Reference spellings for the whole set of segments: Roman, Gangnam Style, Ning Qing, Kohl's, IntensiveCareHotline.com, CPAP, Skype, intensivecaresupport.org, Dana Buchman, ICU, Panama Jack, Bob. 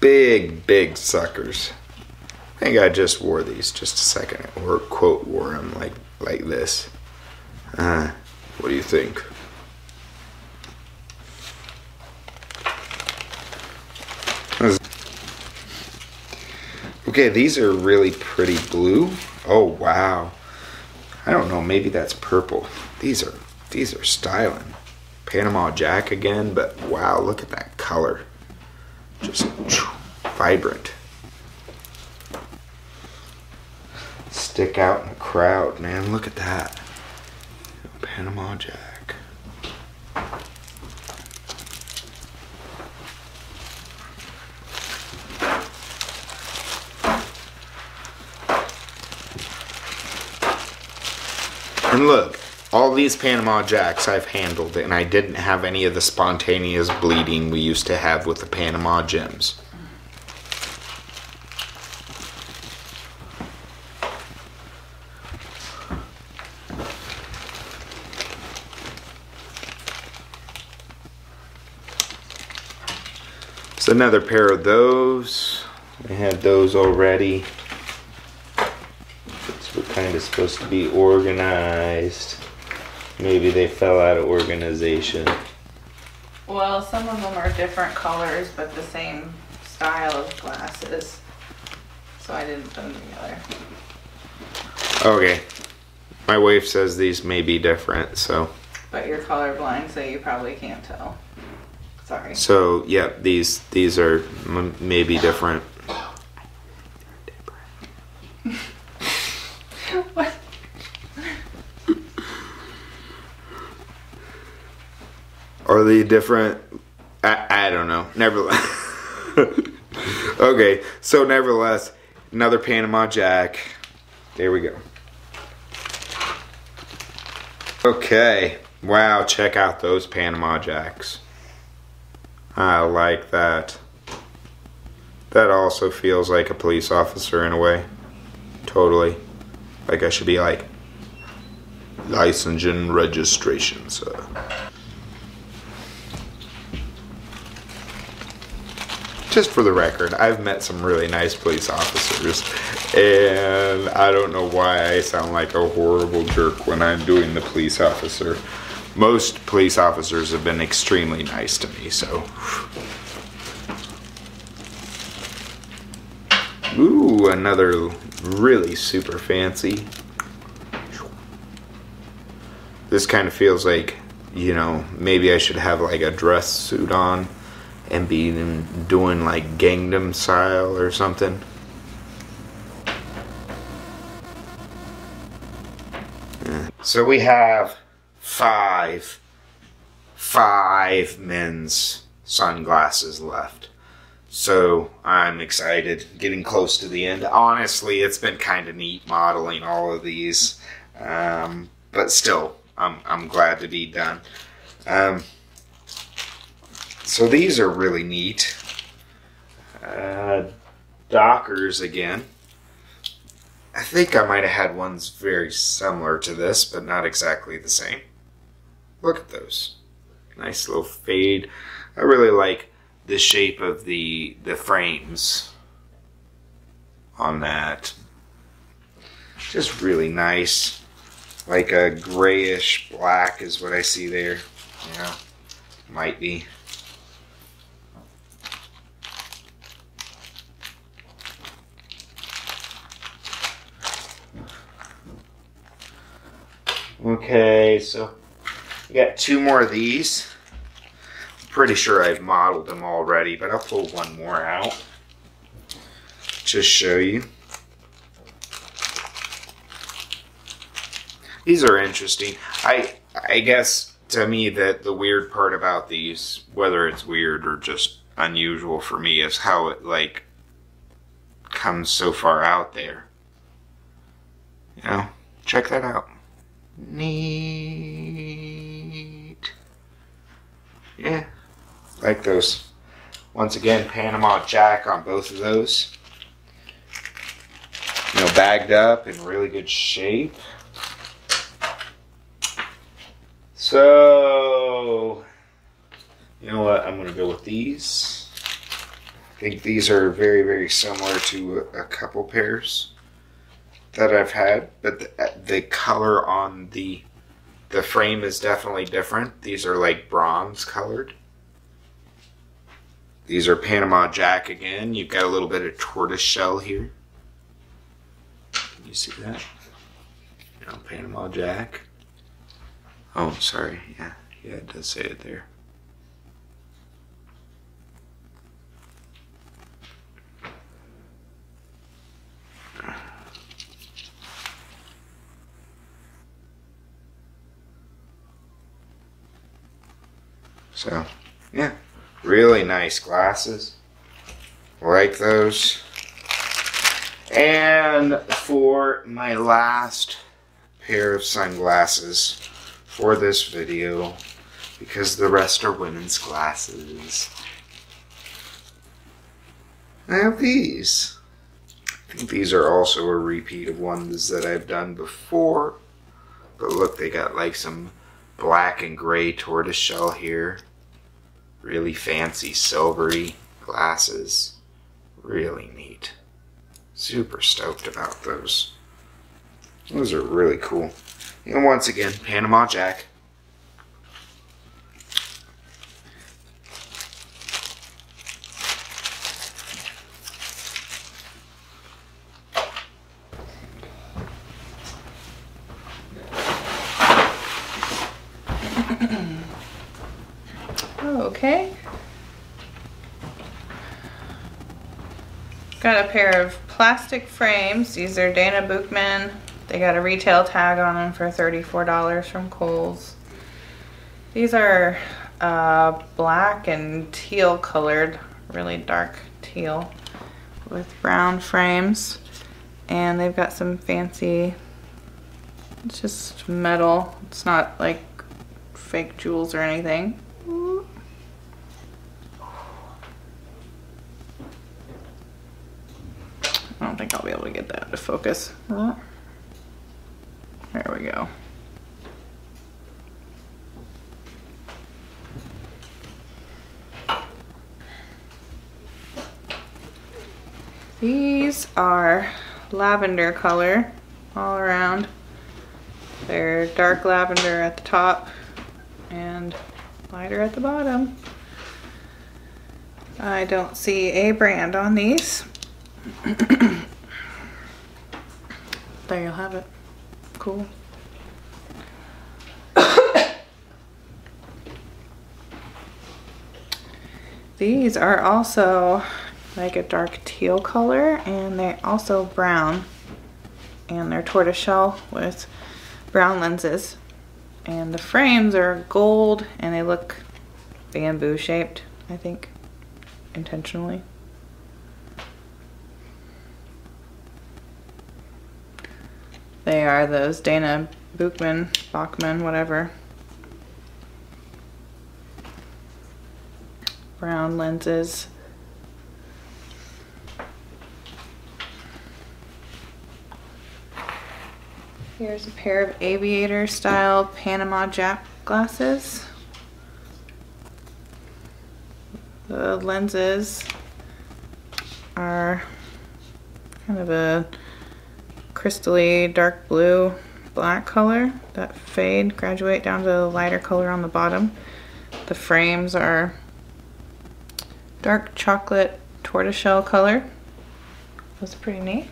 big suckers. I think I just wore these just a second, or quote wore them like this. What do you think? Okay, these are really pretty blue. Oh wow. I don't know, maybe that's purple. These are styling. Panama Jack again, but wow, look at that color. Just vibrant. Stick out in the crowd, man. Look at that. Panama Jack. And look, all these Panama Jacks I've handled, and I didn't have any of the spontaneous bleeding we used to have with the Panama Gems. It's another pair of those. I had those already. Kind of supposed to be organized. Maybe they fell out of organization. Well, some of them are different colors but the same style of glasses, so I didn't put them together. Okay, my wife says these may be different, so. But you're colorblind, so you probably can't tell. Sorry. So yeah, these are maybe different. What? Are they different? I don't know. Nevertheless. Okay, so nevertheless, another Panama Jack. There we go. Okay. Wow, check out those Panama Jacks. I like that. That also feels like a police officer in a way. Totally. Like I should be like, license and registration, so. Just for the record, I've met some really nice police officers, and I don't know why I sound like a horrible jerk when I'm doing the police officer. Most police officers have been extremely nice to me, so. Ooh, another really super fancy. This kind of feels like, you know, maybe I should have like a dress suit on and be doing like Gangnam Style or something. So we have five men's sunglasses left. So I'm excited, getting close to the end. Honestly, it's been kind of neat modeling all of these, but still, I'm glad to be done. So these are really neat. Dockers again. I think I might have had ones very similar to this, but not exactly the same. Look at those. Nice little fade. I really like the shape of the frames on that. Just really nice. Like a grayish black is what I see there. Yeah, might be. Okay, so we got two more of these. Pretty sure I've modeled them already, but I'll pull one more out. Just show you. These are interesting. I guess to me that the weird part about these, whether it's weird or just unusual for me, is how it like comes so far out there. You know, check that out. Neat. Yeah. Like those. Once again, Panama Jack on both of those. You know, bagged up in really good shape. So, you know what? I'm going to go with these. I think these are very, very similar to a couple pairs that I've had, but the color on the frame is definitely different. These are like bronze colored. These are Panama Jack again. You've got a little bit of tortoise shell here. Can you see that? No, Panama Jack. Oh, sorry. Yeah, it does say it there. So, yeah, really nice glasses. Like those. And for my last pair of sunglasses for this video, because the rest are women's glasses, I have these. I think these are also a repeat of ones that I've done before. But look, they got like some black and gray tortoise shell here. Really fancy silvery glasses. Really neat. Super stoked about those. Those are really cool. And once again, Panama Jack. Okay. Got a pair of plastic frames. These are Dana Buchman. They got a retail tag on them for $34 from Kohl's. These are black and teal colored, really dark teal with brown frames. And they've got some fancy, it's just metal. It's not like fake jewels or anything. I don't think I'll be able to get that to focus. There we go. These are lavender color all around. They're dark lavender at the top and lighter at the bottom. I don't see a brand on these. There you'll have it. Cool. These are also like a dark teal color, and they're also brown, and they're tortoiseshell with brown lenses, and the frames are gold and they look bamboo shaped, I think intentionally. They are those Dana Buchman, whatever. Brown lenses. Here's a pair of aviator style Panama Jack glasses. The lenses are kind of a crystally dark blue black color that fade, graduate down to the lighter color on the bottom. The frames are dark chocolate tortoiseshell color. That's pretty neat.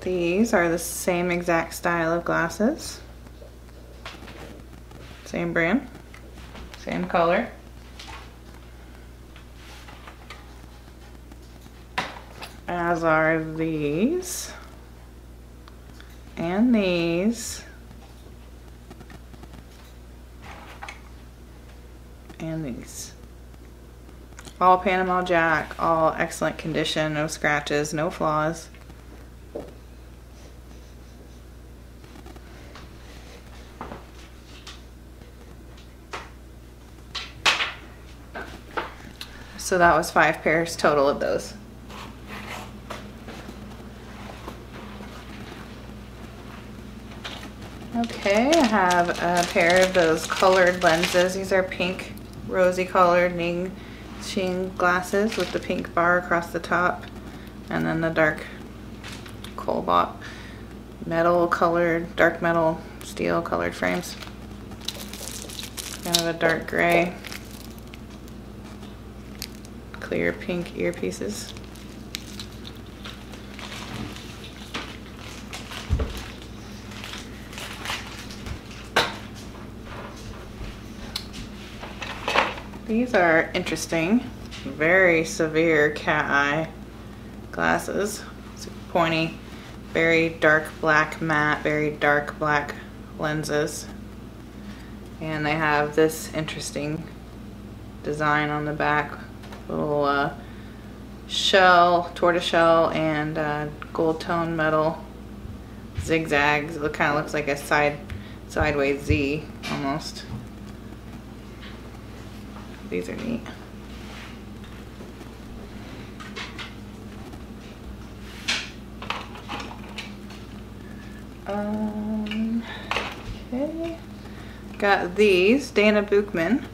These are the same exact style of glasses. Same brand. Same color. As are these. And these. And these. All Panama Jack, all excellent condition, no scratches, no flaws. So that was 5 pairs total of those. Okay. Okay, I have a pair of those colored lenses. These are pink, rosy colored Ning Qing glasses with the pink bar across the top, and then the dark cobalt metal colored, dark metal steel colored frames. Kind of a dark gray, clear pink earpieces. These are interesting, very severe cat eye glasses. Super pointy, very dark black matte, very dark black lenses. And they have this interesting design on the back, little shell, tortoiseshell, and gold tone metal zigzags. It kind of looks like a sideways Z almost. These are neat. Okay. Got these, Dana Buchman.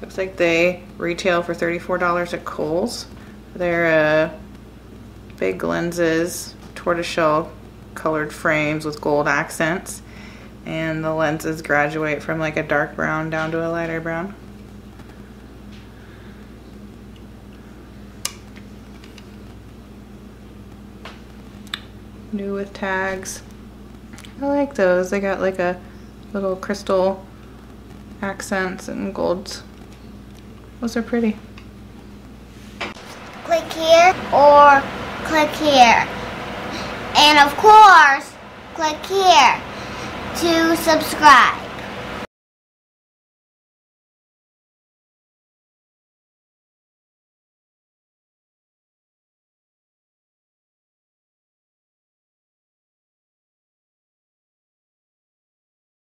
Looks like they retail for $34 at Kohl's. They're big lenses, tortoiseshell colored frames with gold accents. And the lenses graduate from like a dark brown down to a lighter brown. New with tags. I like those. They got like a little crystal accents and golds. Those are pretty. Click here or click here. And of course, click here to subscribe.